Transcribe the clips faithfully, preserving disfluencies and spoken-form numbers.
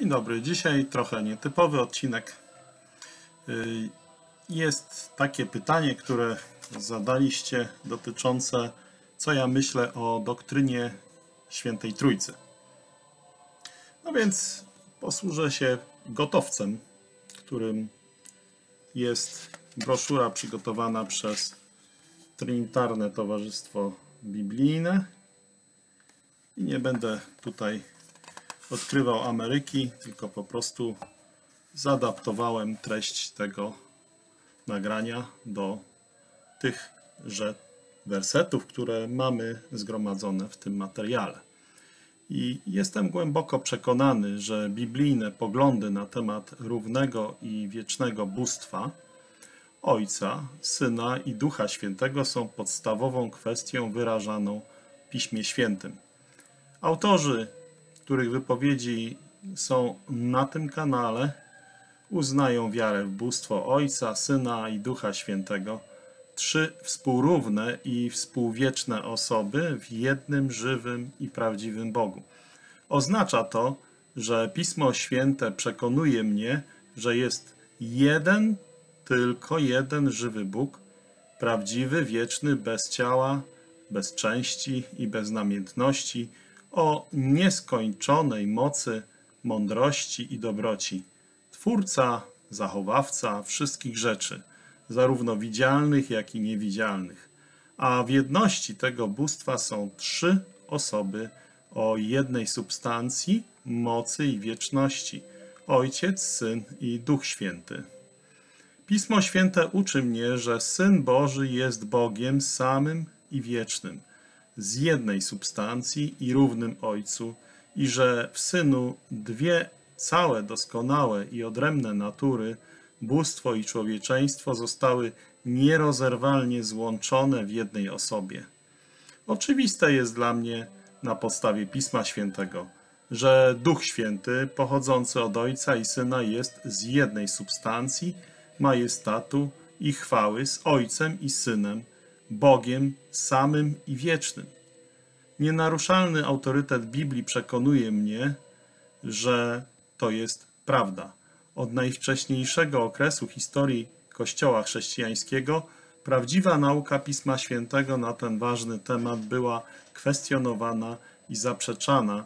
Dzień dobry. Dzisiaj trochę nietypowy odcinek. Jest takie pytanie, które zadaliście, dotyczące co ja myślę o doktrynie Świętej Trójcy. No więc posłużę się gotowcem, którym jest broszura przygotowana przez Trynitarne Towarzystwo Biblijne. I nie będę tutaj odkrywał Ameryki, tylko po prostu zaadaptowałem treść tego nagrania do tychże wersetów, które mamy zgromadzone w tym materiale. I jestem głęboko przekonany, że biblijne poglądy na temat równego i wiecznego bóstwa Ojca, Syna i Ducha Świętego są podstawową kwestią wyrażaną w Piśmie Świętym. Autorzy, których wypowiedzi są na tym kanale, uznają wiarę w bóstwo Ojca, Syna i Ducha Świętego, trzy współrówne i współwieczne osoby w jednym żywym i prawdziwym Bogu. Oznacza to, że Pismo Święte przekonuje mnie, że jest jeden, tylko jeden żywy Bóg, prawdziwy, wieczny, bez ciała, bez części i bez namiętności, o nieskończonej mocy, mądrości i dobroci. Twórca, zachowawca wszystkich rzeczy, zarówno widzialnych, jak i niewidzialnych. A w jedności tego bóstwa są trzy osoby o jednej substancji, mocy i wieczności. Ojciec, Syn i Duch Święty. Pismo Święte uczy mnie, że Syn Boży jest Bogiem samym i wiecznym, z jednej substancji i równym Ojcu, i że w Synu dwie całe, doskonałe i odrębne natury, bóstwo i człowieczeństwo, zostały nierozerwalnie złączone w jednej osobie. Oczywiste jest dla mnie na podstawie Pisma Świętego, że Duch Święty pochodzący od Ojca i Syna jest z jednej substancji, majestatu i chwały z Ojcem i Synem, Bogiem samym i wiecznym. Nienaruszalny autorytet Biblii przekonuje mnie, że to jest prawda. Od najwcześniejszego okresu historii Kościoła chrześcijańskiego prawdziwa nauka Pisma Świętego na ten ważny temat była kwestionowana i zaprzeczana,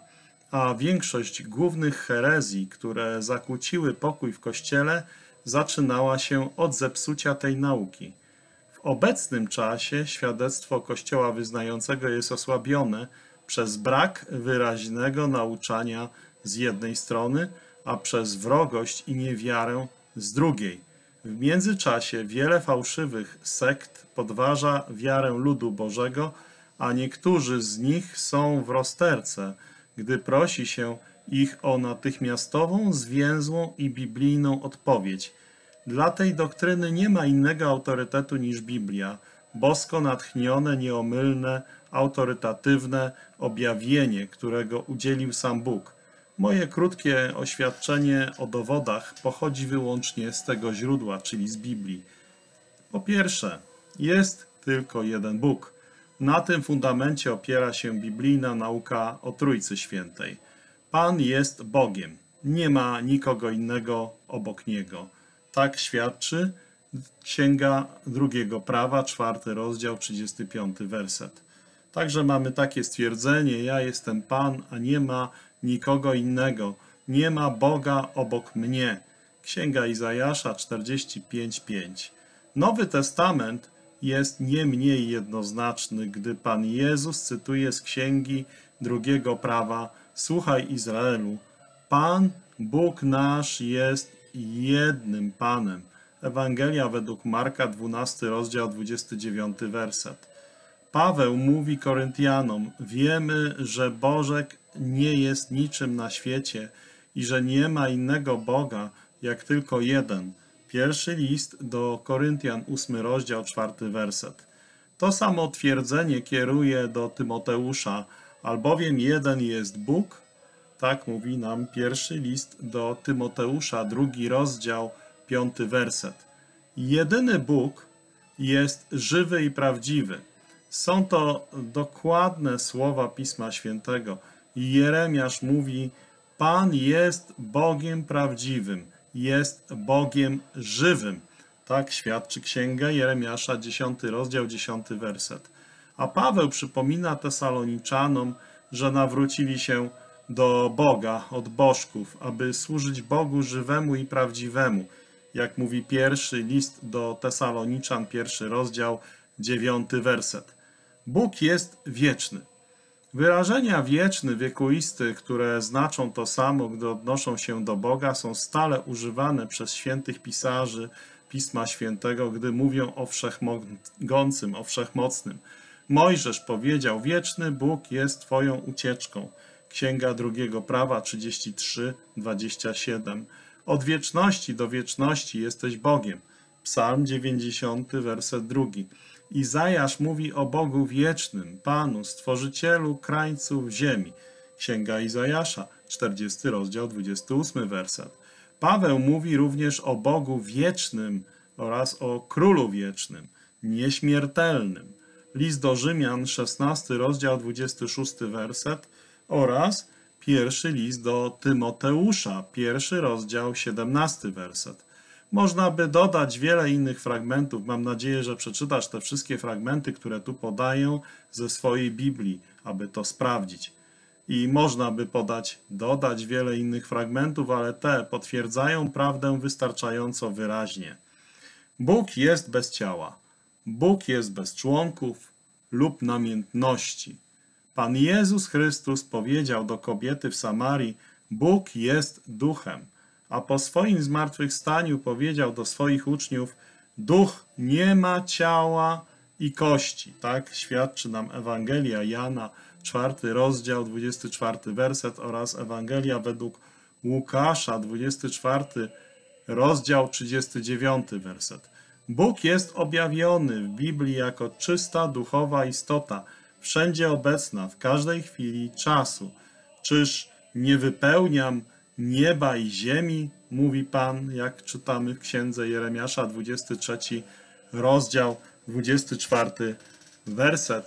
a większość głównych herezji, które zakłóciły pokój w Kościele, zaczynała się od zepsucia tej nauki. W obecnym czasie świadectwo Kościoła wyznającego jest osłabione przez brak wyraźnego nauczania z jednej strony, a przez wrogość i niewiarę z drugiej. W międzyczasie wiele fałszywych sekt podważa wiarę ludu Bożego, a niektórzy z nich są w rozterce, gdy prosi się ich o natychmiastową, zwięzłą i biblijną odpowiedź. Dla tej doktryny nie ma innego autorytetu niż Biblia, bosko natchnione, nieomylne, autorytatywne objawienie, którego udzielił sam Bóg. Moje krótkie oświadczenie o dowodach pochodzi wyłącznie z tego źródła, czyli z Biblii. Po pierwsze, jest tylko jeden Bóg. Na tym fundamencie opiera się biblijna nauka o Trójcy Świętej. Pan jest Bogiem. Nie ma nikogo innego obok Niego. Tak świadczy Księga Drugiego Prawa, czwarty rozdział, trzydziesty piąty werset. Także mamy takie stwierdzenie: ja jestem Pan, a nie ma nikogo innego, nie ma Boga obok mnie. Księga Izajasza, czterdziesty piąty, piąty. Nowy Testament jest nie mniej jednoznaczny, gdy Pan Jezus cytuje z Księgi Drugiego Prawa: słuchaj, Izraelu, Pan, Bóg nasz jest jednym Panem. Ewangelia według Marka, dwunasty rozdział, dwudziesty dziewiąty werset. Paweł mówi Koryntianom: wiemy, że Bożek nie jest niczym na świecie i że nie ma innego Boga, jak tylko jeden. Pierwszy list do Koryntian, ósmy rozdział, czwarty werset. To samo twierdzenie kieruje do Tymoteusza: albowiem jeden jest Bóg. Tak mówi nam pierwszy list do Tymoteusza, drugi rozdział, piąty werset. Jedyny Bóg jest żywy i prawdziwy. Są to dokładne słowa Pisma Świętego. Jeremiasz mówi: Pan jest Bogiem prawdziwym, jest Bogiem żywym. Tak świadczy Księga Jeremiasza, dziesiąty rozdział, dziesiąty werset. A Paweł przypomina Tesaloniczanom, że nawrócili się do Boga od bożków, aby służyć Bogu żywemu i prawdziwemu. Jak mówi pierwszy list do Tesaloniczan, pierwszy rozdział, dziewiąty werset. Bóg jest wieczny. Wyrażenia wieczny, wiekuisty, które znaczą to samo, gdy odnoszą się do Boga, są stale używane przez świętych pisarzy Pisma Świętego, gdy mówią o wszechmogącym, o wszechmocnym. Mojżesz powiedział, wieczny Bóg jest Twoją ucieczką. Księga drugiego prawa, trzydziesty trzeci, dwudziesty siódmy. Od wieczności do wieczności jesteś Bogiem. Psalm dziewięćdziesiąty, werset drugi. Izajasz mówi o Bogu wiecznym, Panu, Stworzycielu krańców ziemi. Księga Izajasza, czterdziesty rozdział, dwudziesty ósmy werset. Paweł mówi również o Bogu wiecznym oraz o Królu wiecznym, nieśmiertelnym. List do Rzymian, szesnasty rozdział, dwudziesty szósty werset oraz pierwszy list do Tymoteusza, pierwszy rozdział, siedemnasty werset. Można by dodać wiele innych fragmentów. Mam nadzieję, że przeczytasz te wszystkie fragmenty, które tu podaję ze swojej Biblii, aby to sprawdzić. I można by podać, dodać wiele innych fragmentów, ale te potwierdzają prawdę wystarczająco wyraźnie. Bóg jest bez ciała. Bóg jest bez członków lub namiętności. Pan Jezus Chrystus powiedział do kobiety w Samarii, Bóg jest duchem, a po swoim zmartwychwstaniu powiedział do swoich uczniów, duch nie ma ciała i kości. Tak świadczy nam Ewangelia Jana, czwarty rozdział, dwudziesty czwarty werset oraz Ewangelia według Łukasza, dwudziesty czwarty rozdział, trzydziesty dziewiąty werset. Bóg jest objawiony w Biblii jako czysta duchowa istota, wszędzie obecna, w każdej chwili czasu. Czyż nie wypełniam nieba i ziemi, mówi Pan, jak czytamy w Księdze Jeremiasza, dwudziesty trzeci rozdział, dwudziesty czwarty werset.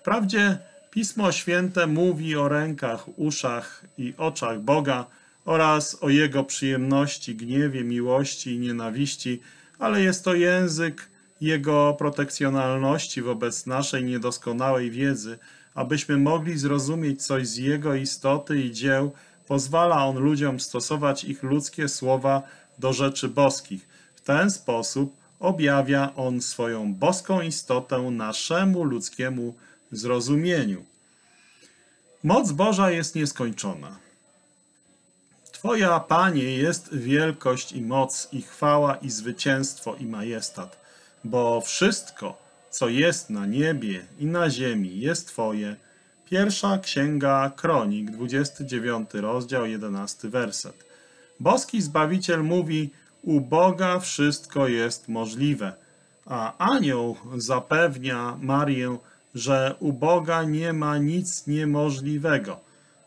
Wprawdzie Pismo Święte mówi o rękach, uszach i oczach Boga oraz o Jego przyjemności, gniewie, miłości i nienawiści, ale jest to język Jego protekcjonalności wobec naszej niedoskonałej wiedzy. Abyśmy mogli zrozumieć coś z Jego istoty i dzieł, pozwala On ludziom stosować ich ludzkie słowa do rzeczy boskich. W ten sposób objawia On swoją boską istotę naszemu ludzkiemu zrozumieniu. Moc Boża jest nieskończona. Twoja, Panie, jest wielkość i moc, i chwała, i zwycięstwo, i majestat, bo wszystko, co jest na niebie i na ziemi, jest Twoje. Pierwsza Księga Kronik, dwudziesty dziewiąty rozdział, jedenasty werset. Boski Zbawiciel mówi, u Boga wszystko jest możliwe, a anioł zapewnia Marię, że u Boga nie ma nic niemożliwego.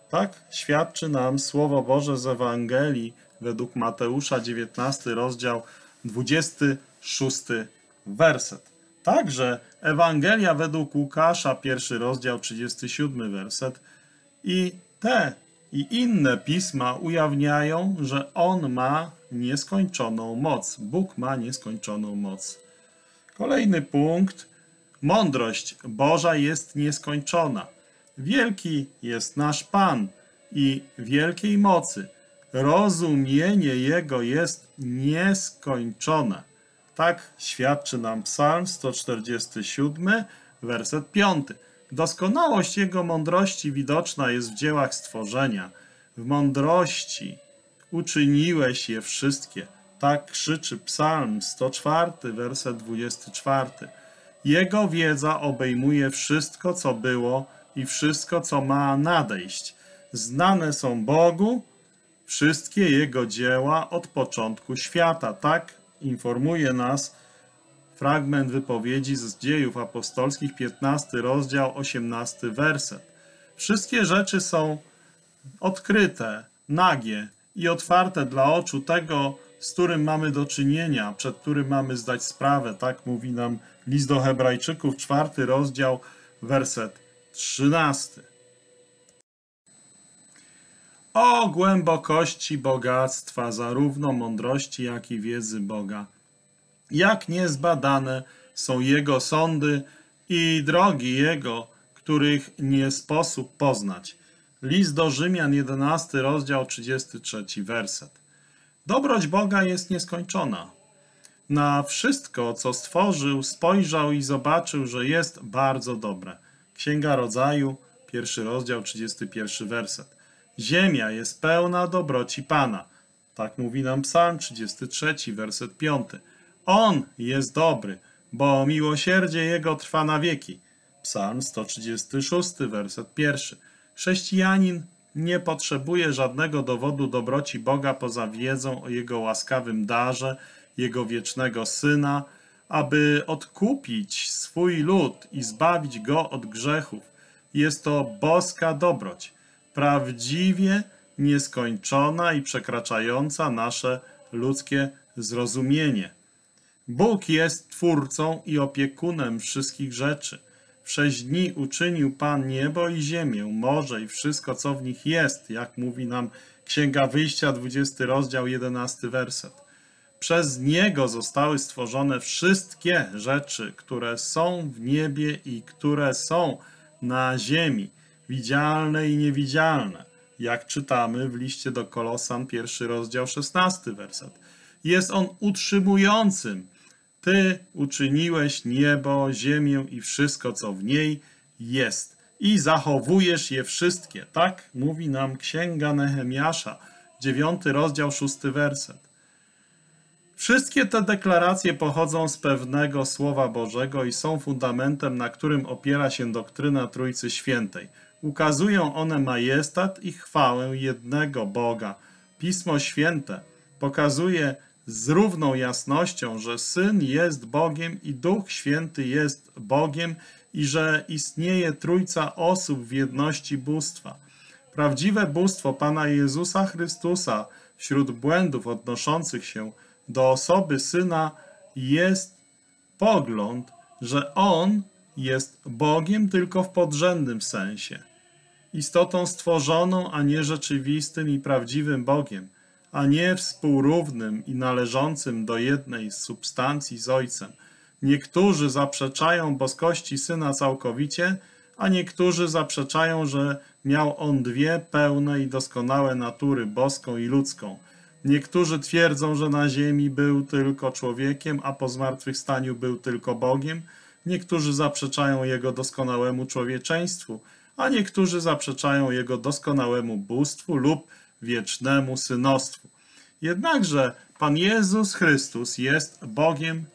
Tak świadczy nam Słowo Boże z Ewangelii według Mateusza, dziewiętnasty rozdział, dwudziesty szósty werset. Także Ewangelia według Łukasza, pierwszy rozdział, trzydziesty siódmy werset. I te i inne pisma ujawniają, że On ma nieskończoną moc. Bóg ma nieskończoną moc. Kolejny punkt. Mądrość Boża jest nieskończona. Wielki jest nasz Pan i wielkiej mocy. Rozumienie Jego jest nieskończone. Tak świadczy nam Psalm sto czterdziesty siódmy, werset piąty. Doskonałość Jego mądrości widoczna jest w dziełach stworzenia. W mądrości uczyniłeś je wszystkie. Tak krzyczy Psalm sto czwarty, werset dwudziesty czwarty. Jego wiedza obejmuje wszystko, co było i wszystko, co ma nadejść. Znane są Bogu wszystkie Jego dzieła od początku świata. Tak informuje nas fragment wypowiedzi z Dziejów Apostolskich, piętnasty rozdział, osiemnasty werset. Wszystkie rzeczy są odkryte, nagie i otwarte dla oczu tego, z którym mamy do czynienia, przed którym mamy zdać sprawę. Tak mówi nam List do Hebrajczyków, czwarty rozdział, werset trzynasty. o głębokości bogactwa, zarówno mądrości, jak i wiedzy Boga. Jak niezbadane są Jego sądy i drogi Jego, których nie sposób poznać. List do Rzymian, jedenasty rozdział, trzydziesty trzeci werset. Dobroć Boga jest nieskończona. Na wszystko, co stworzył, spojrzał i zobaczył, że jest bardzo dobre. Księga Rodzaju, pierwszy rozdział, trzydziesty pierwszy werset. Ziemia jest pełna dobroci Pana. Tak mówi nam Psalm trzydziesty trzeci, werset piąty. On jest dobry, bo miłosierdzie Jego trwa na wieki. Psalm sto trzydziesty szósty, werset pierwszy. Chrześcijanin nie potrzebuje żadnego dowodu dobroci Boga poza wiedzą o Jego łaskawym darze, Jego wiecznego Syna, aby odkupić swój lud i zbawić go od grzechów. Jest to boska dobroć, prawdziwie nieskończona i przekraczająca nasze ludzkie zrozumienie. Bóg jest Twórcą i opiekunem wszystkich rzeczy. W sześć dni uczynił Pan niebo i ziemię, morze i wszystko, co w nich jest, jak mówi nam Księga Wyjścia, dwudziesty rozdział, jedenasty werset. Przez Niego zostały stworzone wszystkie rzeczy, które są w niebie i które są na ziemi, widzialne i niewidzialne, jak czytamy w liście do Kolosan, pierwszy rozdział, szesnasty werset. Jest On utrzymującym. Ty uczyniłeś niebo, ziemię i wszystko, co w niej jest, i zachowujesz je wszystkie. Tak mówi nam Księga Nehemiasza, dziewiąty rozdział, szósty werset. Wszystkie te deklaracje pochodzą z pewnego Słowa Bożego i są fundamentem, na którym opiera się doktryna Trójcy Świętej. Ukazują one majestat i chwałę jednego Boga. Pismo Święte pokazuje z równą jasnością, że Syn jest Bogiem i Duch Święty jest Bogiem i że istnieje Trójca osób w jedności bóstwa. Prawdziwe bóstwo Pana Jezusa Chrystusa wśród błędów odnoszących się do osoby Syna jest pogląd, że On jest Bogiem tylko w podrzędnym sensie, istotą stworzoną, a nie rzeczywistym i prawdziwym Bogiem, a nie współrównym i należącym do jednej z substancji z Ojcem. Niektórzy zaprzeczają boskości Syna całkowicie, a niektórzy zaprzeczają, że miał On dwie pełne i doskonałe natury, boską i ludzką. Niektórzy twierdzą, że na ziemi był tylko człowiekiem, a po zmartwychwstaniu był tylko Bogiem. Niektórzy zaprzeczają Jego doskonałemu człowieczeństwu, a niektórzy zaprzeczają Jego doskonałemu bóstwu lub wiecznemu synostwu. Jednakże Pan Jezus Chrystus jest Bogiem,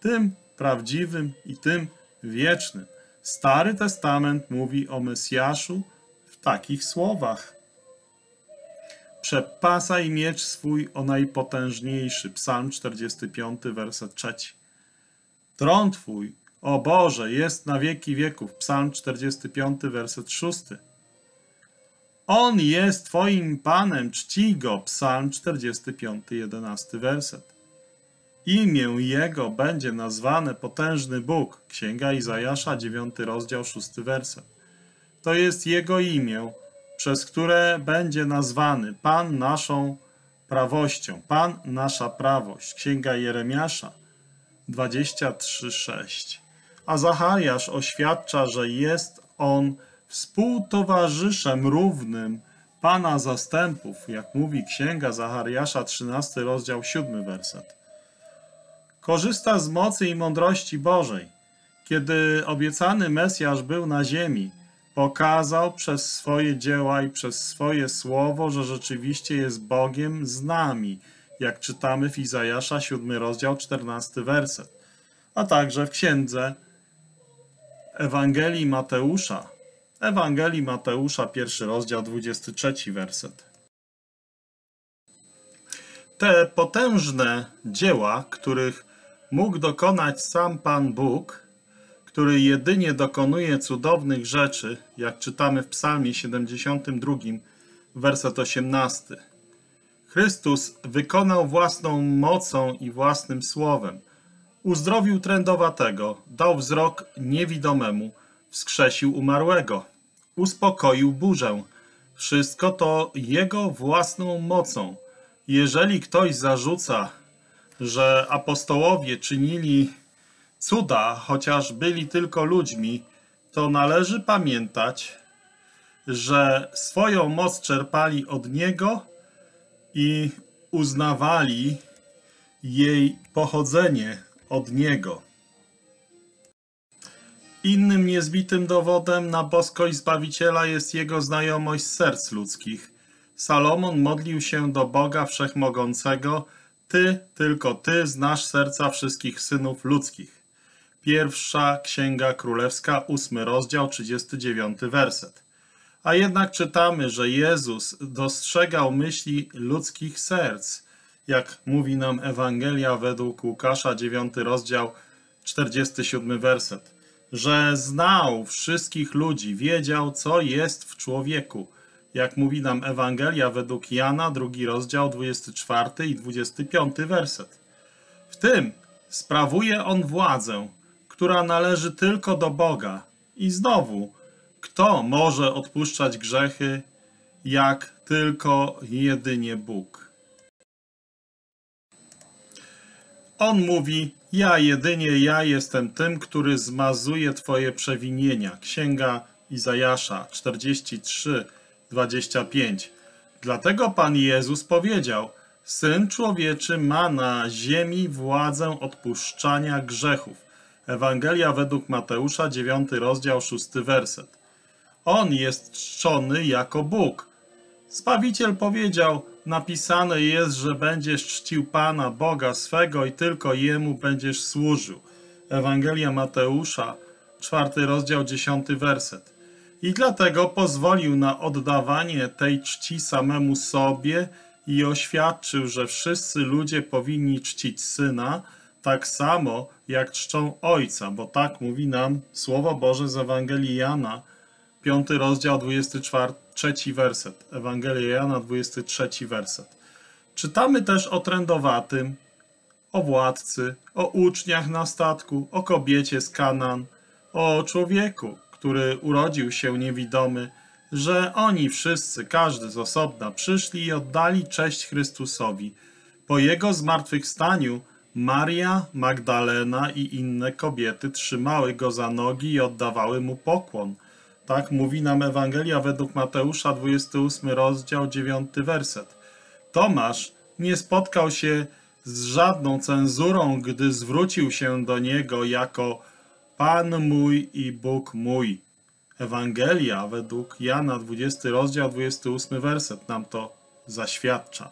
tym prawdziwym i tym wiecznym. Stary Testament mówi o Mesjaszu w takich słowach. Przepasaj miecz swój o najpotężniejszy. Psalm czterdziesty piąty, werset trzeci. Tron Twój, o Boże, jest na wieki wieków. Psalm czterdziesty piąty, werset szósty. On jest Twoim Panem, czcij Go. Psalm czterdziesty piąty, jedenasty werset. Imię Jego będzie nazwane Potężny Bóg. Księga Izajasza, dziewiąty rozdział, szósty werset. To jest Jego imię, przez które będzie nazwany Pan naszą prawością. Pan nasza prawość. Księga Jeremiasza, dwadzieścia trzy, sześć. A Zachariasz oświadcza, że jest On współtowarzyszem równym Pana zastępów, jak mówi Księga Zachariasza, trzynasty rozdział, siódmy werset. Korzysta z mocy i mądrości Bożej. Kiedy obiecany Mesjasz był na ziemi, pokazał przez swoje dzieła i przez swoje słowo, że rzeczywiście jest Bogiem z nami, jak czytamy w Izajasza, siódmy rozdział, czternasty werset, a także w Księdze Ewangelii Mateusza, Ewangelii Mateusza, pierwszy rozdział, dwudziesty trzeci werset. Te potężne dzieła, których mógł dokonać sam Pan Bóg, który jedynie dokonuje cudownych rzeczy, jak czytamy w Psalmie siedemdziesiątym drugim, werset osiemnasty. Chrystus wykonał własną mocą i własnym słowem. Uzdrowił trędowatego, dał wzrok niewidomemu, wskrzesił umarłego, uspokoił burzę, Wszystko to Jego własną mocą. Jeżeli ktoś zarzuca, że apostołowie czynili cuda, chociaż byli tylko ludźmi, to należy pamiętać, że swoją moc czerpali od Niego i uznawali jej pochodzenie od Niego. Innym niezbitym dowodem na boskość Zbawiciela jest Jego znajomość serc ludzkich. Salomon modlił się do Boga Wszechmogącego: Ty, tylko Ty znasz serca wszystkich synów ludzkich. Pierwsza Księga Królewska, ósmy rozdział, trzydziesty dziewiąty werset. A jednak czytamy, że Jezus dostrzegał myśli ludzkich serc, jak mówi nam Ewangelia według Łukasza, dziewiąty rozdział, czterdziesty siódmy werset. Że znał wszystkich ludzi, wiedział, co jest w człowieku, jak mówi nam Ewangelia według Jana, drugi rozdział, dwudziesty czwarty i dwudziesty piąty werset. W tym sprawuje on władzę, która należy tylko do Boga. I znowu, kto może odpuszczać grzechy, jak tylko jedynie Bóg? On mówi: Ja jedynie, ja jestem tym, który zmazuje Twoje przewinienia. Księga Izajasza czterdzieści trzy, dwadzieścia pięć. Dlatego Pan Jezus powiedział: Syn Człowieczy ma na ziemi władzę odpuszczania grzechów. Ewangelia według Mateusza, dziewiąty rozdział, szósty werset. On jest czczony jako Bóg. Zbawiciel powiedział: Napisane jest, że będziesz czcił Pana, Boga swego i tylko Jemu będziesz służył. Ewangelia Mateusza, czwarty rozdział, dziesiąty werset. I dlatego pozwolił na oddawanie tej czci samemu sobie i oświadczył, że wszyscy ludzie powinni czcić Syna tak samo, jak czczą Ojca, bo tak mówi nam Słowo Boże z Ewangelii Jana, piąty rozdział, dwudziesty trzeci werset. Ewangelia Jana, dwudziesty trzeci werset. Czytamy też o trędowatym, o władcy, o uczniach na statku, o kobiecie z Kanaan, o człowieku, który urodził się niewidomy, że oni wszyscy, każdy z osobna, przyszli i oddali cześć Chrystusowi. Po Jego zmartwychwstaniu Maria, Magdalena i inne kobiety trzymały Go za nogi i oddawały Mu pokłon. Tak mówi nam Ewangelia według Mateusza, dwudziesty ósmy rozdział, dziewiąty werset. Tomasz nie spotkał się z żadną cenzurą, gdy zwrócił się do Niego jako Pan mój i Bóg mój. Ewangelia według Jana, dwudziesty rozdział, dwudziesty ósmy werset nam to zaświadcza.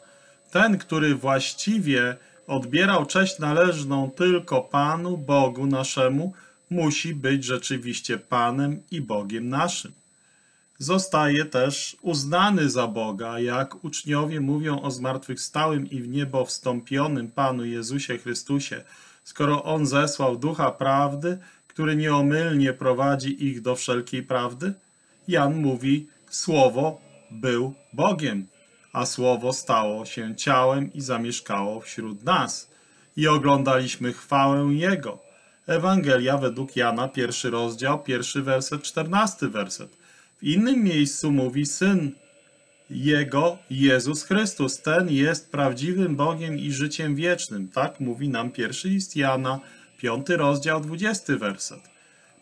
Ten, który właściwie odbierał cześć należną tylko Panu, Bogu naszemu, musi być rzeczywiście Panem i Bogiem naszym. Zostaje też uznany za Boga, jak uczniowie mówią o zmartwychwstałym i w niebo wstąpionym Panu Jezusie Chrystusie, skoro On zesłał Ducha Prawdy, który nieomylnie prowadzi ich do wszelkiej prawdy. Jan mówi: Słowo był Bogiem, a Słowo stało się ciałem i zamieszkało wśród nas. I oglądaliśmy chwałę Jego. Ewangelia według Jana, pierwszy rozdział, pierwszy werset, czternasty werset. W innym miejscu mówi: Syn Jego, Jezus Chrystus, ten jest prawdziwym Bogiem i życiem wiecznym. Tak mówi nam pierwszy list Jana, piąty rozdział, dwudziesty werset.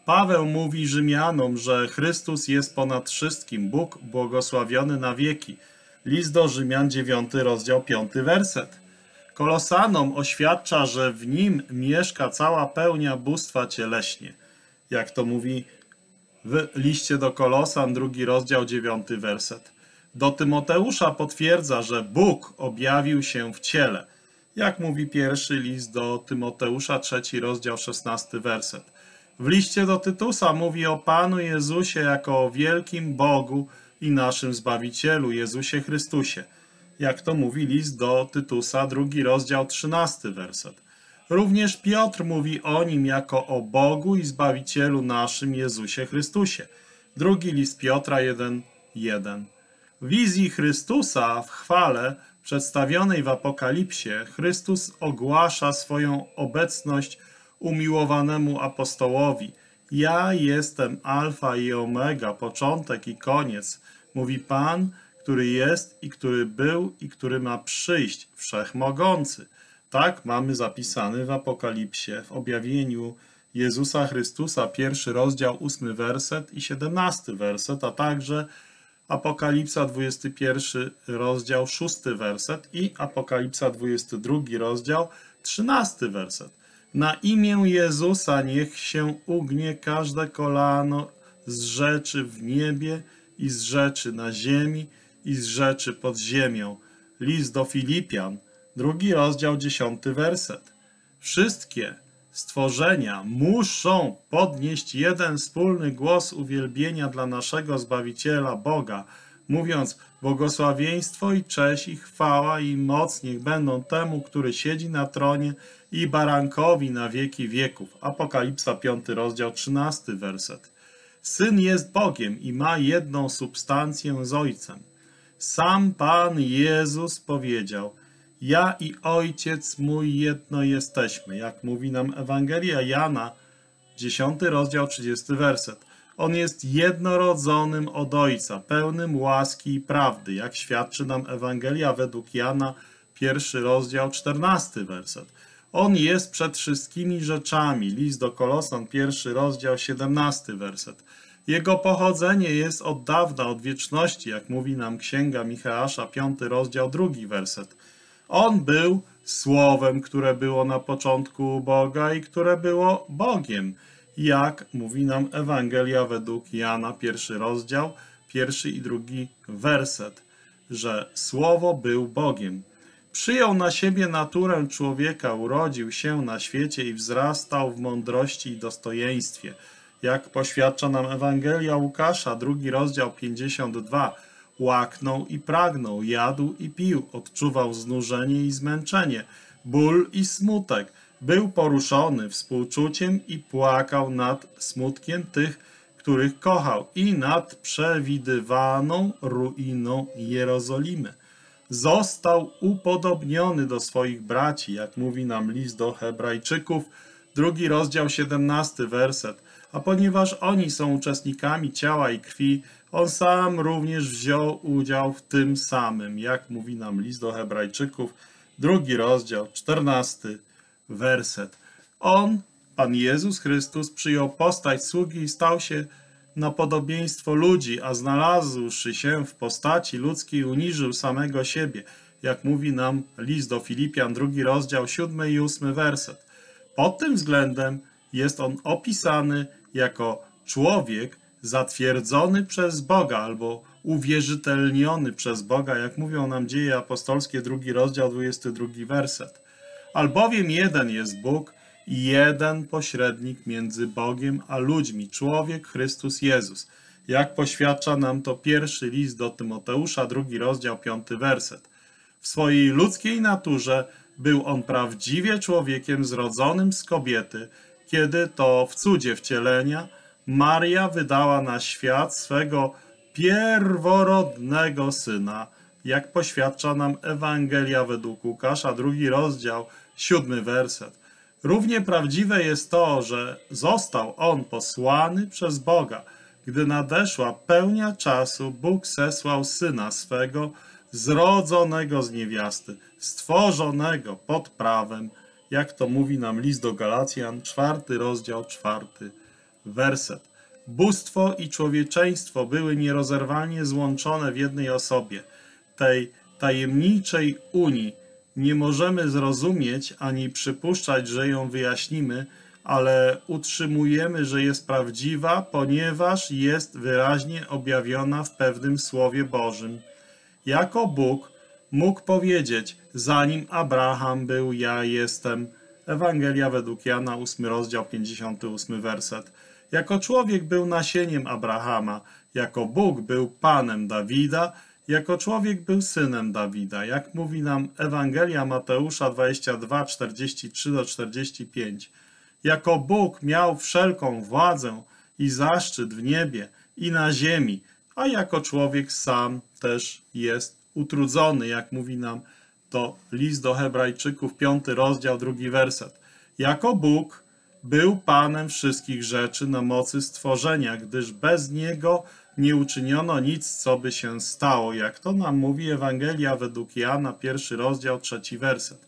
Paweł mówi Rzymianom, że Chrystus jest ponad wszystkim, Bóg błogosławiony na wieki. List do Rzymian, dziewiąty rozdział, piąty werset. Kolosanom oświadcza, że w Nim mieszka cała pełnia bóstwa cieleśnie. Jak to mówi w liście do Kolosan, drugi rozdział, dziewiąty werset. Do Tymoteusza potwierdza, że Bóg objawił się w ciele. Jak mówi pierwszy list do Tymoteusza, trzeci rozdział, szesnasty werset. W liście do Tytusa mówi o Panu Jezusie jako o wielkim Bogu i naszym Zbawicielu, Jezusie Chrystusie. Jak to mówi list do Tytusa, drugi rozdział, trzynasty werset. Również Piotr mówi o Nim jako o Bogu i Zbawicielu naszym, Jezusie Chrystusie. Drugi list Piotra, jeden, jeden. W wizji Chrystusa w chwale przedstawionej w Apokalipsie Chrystus ogłasza swoją obecność umiłowanemu apostołowi. Ja jestem Alfa i Omega, początek i koniec, mówi Pan, który jest i który był i który ma przyjść, wszechmogący. Tak mamy zapisany w Apokalipsie, w objawieniu Jezusa Chrystusa, pierwszy rozdział, ósmy werset i siedemnasty werset, a także Apokalipsa dwudziesty pierwszy rozdział, szósty werset i Apokalipsa dwudziesty drugi rozdział, trzynasty werset. Na imię Jezusa niech się ugnie każde kolano z rzeczy w niebie i z rzeczy na ziemi i z rzeczy pod ziemią. List do Filipian, drugi rozdział, dziesiąty werset. Wszystkie stworzenia muszą podnieść jeden wspólny głos uwielbienia dla naszego Zbawiciela Boga, mówiąc: błogosławieństwo i cześć i chwała i moc niech będą temu, który siedzi na tronie i barankowi na wieki wieków. Apokalipsa piąty rozdział, trzynasty werset. Syn jest Bogiem i ma jedną substancję z Ojcem. Sam Pan Jezus powiedział: ja i Ojciec mój jedno jesteśmy, jak mówi nam Ewangelia Jana, dziesiąty rozdział, trzydziesty werset. On jest jednorodzonym od Ojca, pełnym łaski i prawdy, jak świadczy nam Ewangelia według Jana, pierwszy rozdział, czternasty werset. On jest przed wszystkimi rzeczami, list do Kolosan, pierwszy rozdział, siedemnasty werset. Jego pochodzenie jest od dawna, od wieczności, jak mówi nam Księga Micheasza, piąty rozdział, drugi werset. On był Słowem, które było na początku u Boga i które było Bogiem, jak mówi nam Ewangelia według Jana, pierwszy rozdział, pierwszy i drugi werset, że Słowo był Bogiem. Przyjął na siebie naturę człowieka, urodził się na świecie i wzrastał w mądrości i dostojeństwie. Jak poświadcza nam Ewangelia Łukasza, drugi rozdział, pięćdziesiąty drugi. Łaknął i pragnął, jadł i pił, odczuwał znużenie i zmęczenie, ból i smutek. Był poruszony współczuciem i płakał nad smutkiem tych, których kochał i nad przewidywaną ruiną Jerozolimy. Został upodobniony do swoich braci, jak mówi nam list do Hebrajczyków, drugi rozdział, siedemnasty werset. A ponieważ oni są uczestnikami ciała i krwi, on sam również wziął udział w tym samym, jak mówi nam list do Hebrajczyków, drugi rozdział, czternasty werset. On, Pan Jezus Chrystus, przyjął postać sługi i stał się na podobieństwo ludzi, a znalazłszy się w postaci ludzkiej, uniżył samego siebie, jak mówi nam list do Filipian, drugi rozdział, siódmy i ósmy werset. Pod tym względem jest on opisany jako człowiek zatwierdzony przez Boga albo uwierzytelniony przez Boga, jak mówią nam Dzieje Apostolskie, drugi rozdział, dwudziesty drugi werset. Albowiem jeden jest Bóg i jeden pośrednik między Bogiem a ludźmi, człowiek Chrystus Jezus. Jak poświadcza nam to pierwszy list do Tymoteusza, drugi rozdział, piąty werset. W swojej ludzkiej naturze był on prawdziwie człowiekiem zrodzonym z kobiety, kiedy to w cudzie wcielenia Maria wydała na świat swego pierworodnego Syna, jak poświadcza nam Ewangelia według Łukasza, drugi rozdział, siódmy werset. Równie prawdziwe jest to, że został on posłany przez Boga. Gdy nadeszła pełnia czasu, Bóg zesłał Syna swego, zrodzonego z niewiasty, stworzonego pod prawem, jak to mówi nam list do Galacjan, czwarty rozdział, czwarty werset. Bóstwo i człowieczeństwo były nierozerwalnie złączone w jednej osobie. Tej tajemniczej unii nie możemy zrozumieć ani przypuszczać, że ją wyjaśnimy, ale utrzymujemy, że jest prawdziwa, ponieważ jest wyraźnie objawiona w pewnym Słowie Bożym. Jako Bóg mógł powiedzieć: zanim Abraham był, ja jestem. Ewangelia według Jana, ósmy rozdział, pięćdziesiąty ósmy werset. Jako człowiek był nasieniem Abrahama, jako Bóg był Panem Dawida, jako człowiek był synem Dawida, jak mówi nam Ewangelia Mateusza dwudziesty drugi, czterdziesty trzeci do czterdziestego piątego. Jako Bóg miał wszelką władzę i zaszczyt w niebie i na ziemi, a jako człowiek sam też jest utrudzony, jak mówi nam to list do Hebrajczyków, piąty rozdział, drugi werset. Jako Bóg był Panem wszystkich rzeczy na mocy stworzenia, gdyż bez Niego nie uczyniono nic, co by się stało, jak to nam mówi Ewangelia według Jana, pierwszy rozdział, trzeci werset.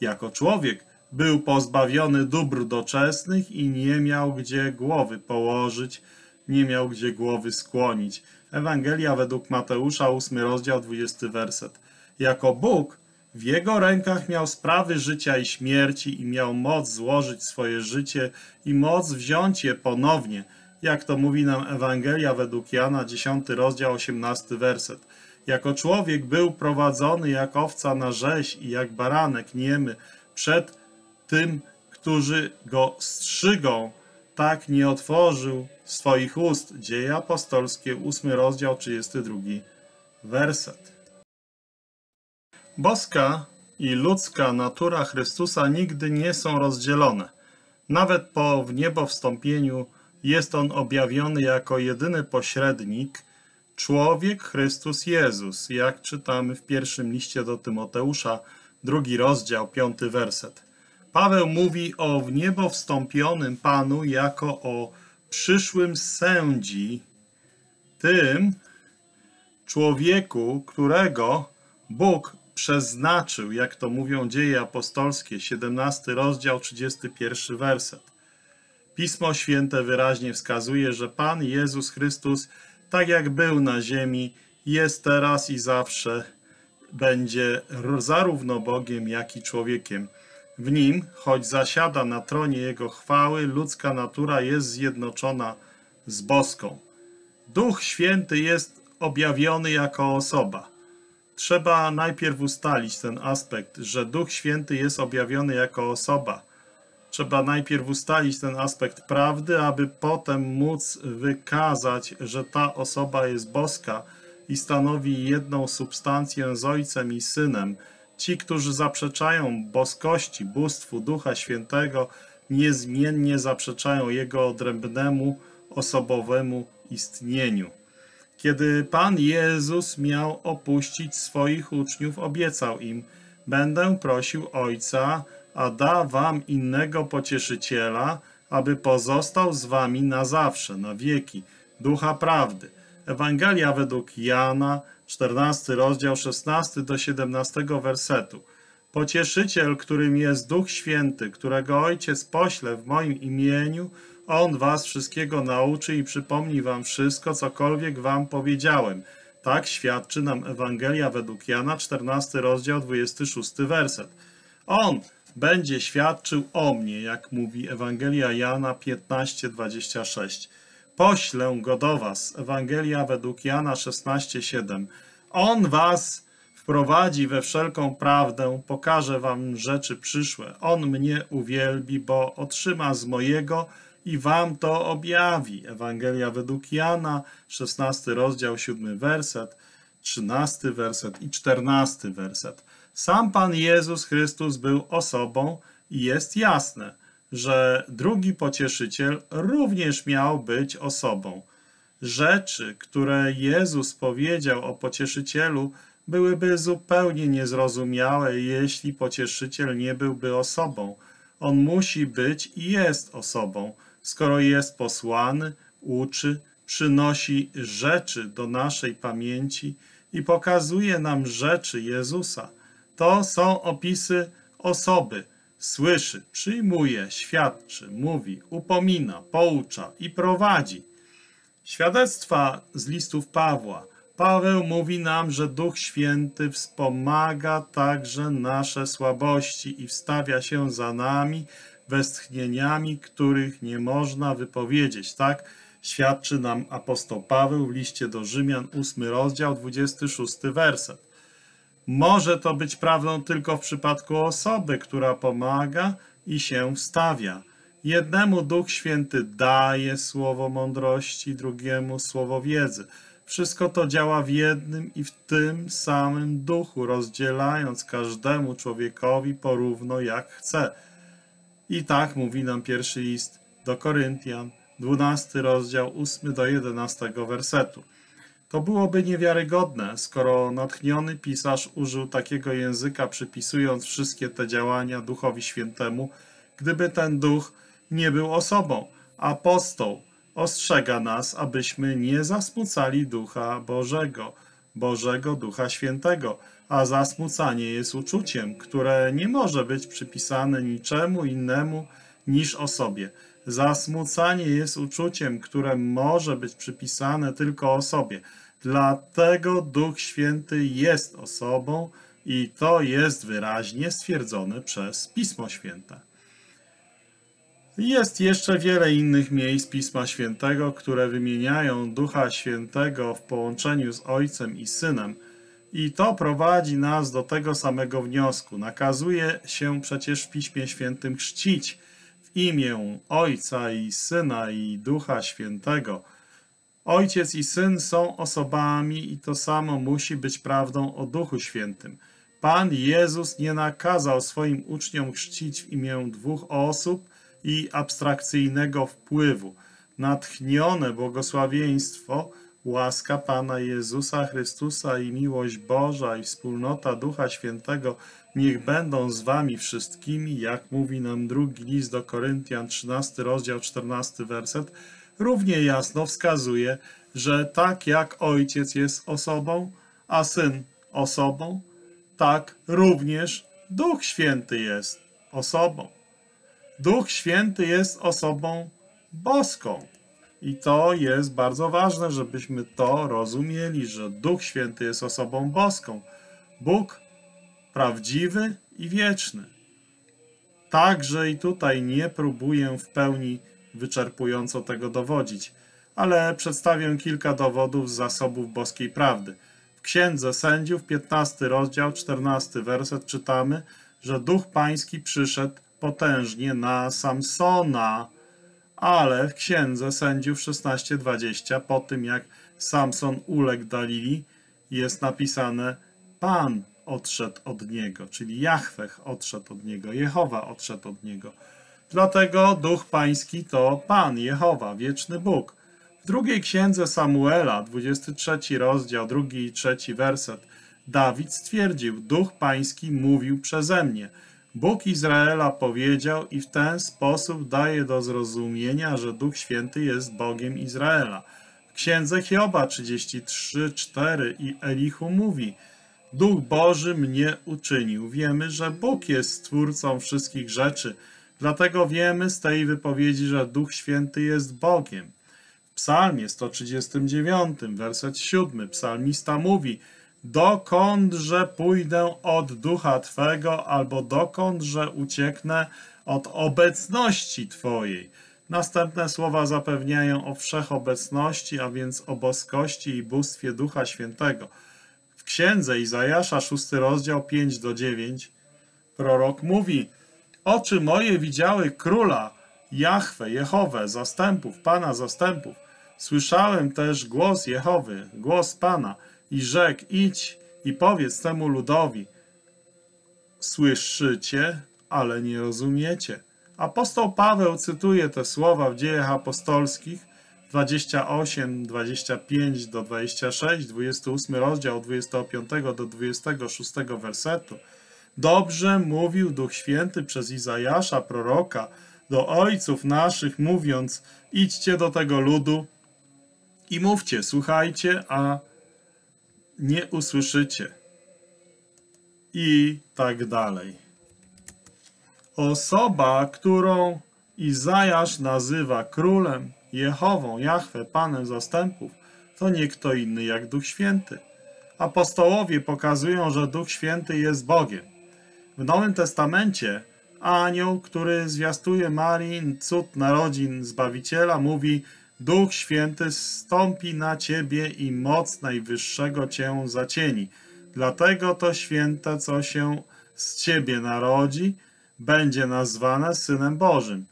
Jako człowiek był pozbawiony dóbr doczesnych i nie miał gdzie głowy położyć, nie miał gdzie głowy skłonić. Ewangelia według Mateusza, ósmy rozdział, dwudziesty werset. Jako Bóg w Jego rękach miał sprawy życia i śmierci i miał moc złożyć swoje życie i moc wziąć je ponownie, jak to mówi nam Ewangelia według Jana, dziesiąty rozdział, osiemnasty werset. Jako człowiek był prowadzony jak owca na rzeź i jak baranek niemy przed tym, którzy go strzygą, tak nie otworzył swoich ust. Dzieje apostolskie, ósmy rozdział, trzydziesty drugi werset. Boska i ludzka natura Chrystusa nigdy nie są rozdzielone. Nawet po wniebowstąpieniu jest On objawiony jako jedyny pośrednik, człowiek Chrystus Jezus, jak czytamy w pierwszym liście do Tymoteusza, drugi rozdział, piąty werset. Paweł mówi o wniebowstąpionym Panu jako o przyszłym sędzi, tym człowieku, którego Bóg przeznaczył, jak to mówią Dzieje Apostolskie, siedemnasty rozdział, trzydziesty pierwszy werset. Pismo Święte wyraźnie wskazuje, że Pan Jezus Chrystus, tak jak był na ziemi, jest teraz i zawsze będzie zarówno Bogiem, jak i człowiekiem. W Nim, choć zasiada na tronie Jego chwały, ludzka natura jest zjednoczona z boską. Duch Święty jest objawiony jako osoba. Trzeba najpierw ustalić ten aspekt, że Duch Święty jest objawiony jako osoba. Trzeba najpierw ustalić ten aspekt prawdy, aby potem móc wykazać, że ta osoba jest boska i stanowi jedną substancję z Ojcem i Synem. Ci, którzy zaprzeczają boskości, bóstwu Ducha Świętego, niezmiennie zaprzeczają Jego odrębnemu, osobowemu istnieniu. Kiedy Pan Jezus miał opuścić swoich uczniów, obiecał im: będę prosił Ojca, a da wam innego pocieszyciela, aby pozostał z wami na zawsze, na wieki, Ducha Prawdy. Ewangelia według Jana, czternasty rozdział, szesnasty do siedemnastego wersetu. Pocieszyciel, którym jest Duch Święty, którego Ojciec pośle w moim imieniu, On was wszystkiego nauczy i przypomni wam wszystko, cokolwiek wam powiedziałem. Tak świadczy nam Ewangelia według Jana, czternasty rozdział, dwudziesty szósty werset. On będzie świadczył o mnie, jak mówi Ewangelia Jana piętnaście, dwadzieścia sześć. Poślę go do was, Ewangelia według Jana szesnaście, siedem. On was wprowadzi we wszelką prawdę, pokaże wam rzeczy przyszłe. On mnie uwielbi, bo otrzyma z mojego i wam to objawi. Ewangelia według Jana, szesnasty rozdział, siódmy werset, trzynasty werset i czternasty werset. Sam Pan Jezus Chrystus był osobą i jest jasne, że drugi pocieszyciel również miał być osobą. Rzeczy, które Jezus powiedział o pocieszycielu, byłyby zupełnie niezrozumiałe, jeśli pocieszyciel nie byłby osobą. On musi być i jest osobą, skoro jest posłany, uczy, przynosi rzeczy do naszej pamięci i pokazuje nam rzeczy Jezusa. To są opisy osoby. Słyszy, przyjmuje, świadczy, mówi, upomina, poucza i prowadzi. Świadectwa z listów Pawła. Paweł mówi nam, że Duch Święty wspomaga także nasze słabości i wstawia się za nami westchnieniami, których nie można wypowiedzieć. Tak świadczy nam apostoł Paweł w liście do Rzymian, ósmy rozdział, dwudziesty szósty werset. Może to być prawdą tylko w przypadku osoby, która pomaga i się wstawia. Jednemu Duch Święty daje słowo mądrości, drugiemu słowo wiedzy. Wszystko to działa w jednym i w tym samym duchu, rozdzielając każdemu człowiekowi porówno jak chce. I tak mówi nam pierwszy list do Koryntian, dwunasty rozdział, ósmy do jedenastego wersetu. To byłoby niewiarygodne, skoro natchniony pisarz użył takiego języka, przypisując wszystkie te działania Duchowi Świętemu, gdyby ten Duch nie był osobą. Apostoł ostrzega nas, abyśmy nie zasmucali Ducha Bożego, Bożego Ducha Świętego, a zasmucanie jest uczuciem, które nie może być przypisane niczemu innemu niż osobie. Zasmucanie jest uczuciem, które może być przypisane tylko osobie. Dlatego Duch Święty jest osobą i to jest wyraźnie stwierdzone przez Pismo Święte. Jest jeszcze wiele innych miejsc Pisma Świętego, które wymieniają Ducha Świętego w połączeniu z Ojcem i Synem. I to prowadzi nas do tego samego wniosku. Nakazuje się przecież w Piśmie Świętym chrzcić w imię Ojca i Syna i Ducha Świętego. Ojciec i Syn są osobami i to samo musi być prawdą o Duchu Świętym. Pan Jezus nie nakazał swoim uczniom chrzcić w imię dwóch osób i abstrakcyjnego wpływu. Natchnione błogosławieństwo, łaska Pana Jezusa Chrystusa i miłość Boża i wspólnota Ducha Świętego niech będą z wami wszystkimi, jak mówi nam drugi list do Koryntian, trzynasty rozdział, czternasty werset, równie jasno wskazuje, że tak jak Ojciec jest osobą, a Syn osobą, tak również Duch Święty jest osobą. Duch Święty jest osobą boską. I to jest bardzo ważne, żebyśmy to rozumieli, że Duch Święty jest osobą boską. Bóg prawdziwy i wieczny. Także i tutaj nie próbuję w pełni wyczerpująco tego dowodzić, ale przedstawię kilka dowodów z zasobów boskiej prawdy. W Księdze Sędziów, piętnasty rozdział, czternasty werset czytamy, że Duch Pański przyszedł potężnie na Samsona, ale w Księdze Sędziów szesnaście dwadzieścia po tym, jak Samson uległ Dalili, jest napisane: Pan odszedł od niego, czyli Jahweh odszedł od niego, Jehowa odszedł od niego. Dlatego Duch Pański to Pan, Jehowa, wieczny Bóg. W drugiej Księdze Samuela, dwudziesty trzeci rozdział, drugi i trzeci werset, Dawid stwierdził: Duch Pański mówił przeze mnie. Bóg Izraela powiedział i w ten sposób daje do zrozumienia, że Duch Święty jest Bogiem Izraela. W Księdze Hioba trzydzieści trzy, cztery i Elihu mówi: Duch Boży mnie uczynił. Wiemy, że Bóg jest Stwórcą wszystkich rzeczy. Dlatego wiemy z tej wypowiedzi, że Duch Święty jest Bogiem. W Psalmie sto trzydziestym dziewiątym, werset siódmy, psalmista mówi: Dokądże pójdę od Ducha Twego, albo dokądże ucieknę od obecności Twojej. Następne słowa zapewniają o wszechobecności, a więc o boskości i bóstwie Ducha Świętego. W Księdze Izajasza szósty rozdział, piąty do dziewiątego, prorok mówi: Oczy moje widziały Króla, Jahwe, Jehowę, zastępów, Pana zastępów. Słyszałem też głos Jehowy, głos Pana, i rzekł: idź i powiedz temu ludowi. Słyszycie, ale nie rozumiecie. Apostoł Paweł cytuje te słowa w Dziejach Apostolskich dwudziesty ósmy, dwudziesty piąty do dwudziestego szóstego, dwudziesty ósmy rozdział, od dwudziestego piątego do dwudziestego szóstego wersetu. Dobrze mówił Duch Święty przez Izajasza, proroka, do ojców naszych, mówiąc: idźcie do tego ludu i mówcie, słuchajcie, a nie usłyszycie. I tak dalej. Osoba, którą Izajasz nazywa królem, Jehową, Jahwe, Panem zastępów, to nie kto inny jak Duch Święty. Apostołowie pokazują, że Duch Święty jest Bogiem. W Nowym Testamencie anioł, który zwiastuje Marii cud narodzin Zbawiciela, mówi: Duch Święty zstąpi na ciebie i moc Najwyższego cię zacieni. Dlatego to święte, co się z ciebie narodzi, będzie nazwane Synem Bożym.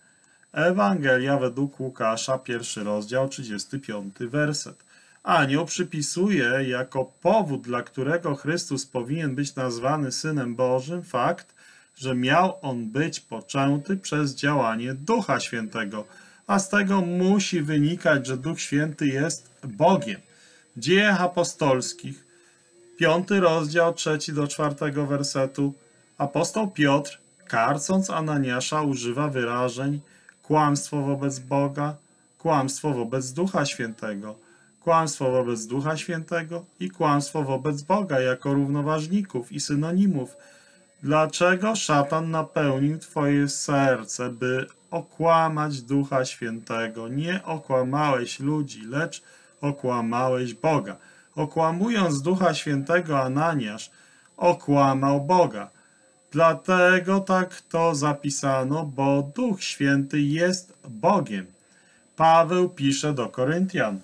Ewangelia według Łukasza, pierwszy rozdział, trzydziesty piąty werset. Anioł przypisuje jako powód, dla którego Chrystus powinien być nazwany Synem Bożym, fakt, że miał on być poczęty przez działanie Ducha Świętego, a z tego musi wynikać, że Duch Święty jest Bogiem. W Dziejach Apostolskich, piąty rozdział, trzeci do czwartego wersetu, apostoł Piotr, karcąc Ananiasza, używa wyrażeń: kłamstwo wobec Boga, kłamstwo wobec Ducha Świętego, kłamstwo wobec Ducha Świętego i kłamstwo wobec Boga jako równoważników i synonimów. Dlaczego szatan napełnił Twoje serce, by okłamać Ducha Świętego? Nie okłamałeś ludzi, lecz okłamałeś Boga. Okłamując Ducha Świętego, Ananiasz okłamał Boga. Dlatego tak to zapisano, bo Duch Święty jest Bogiem. Paweł pisze do Koryntian: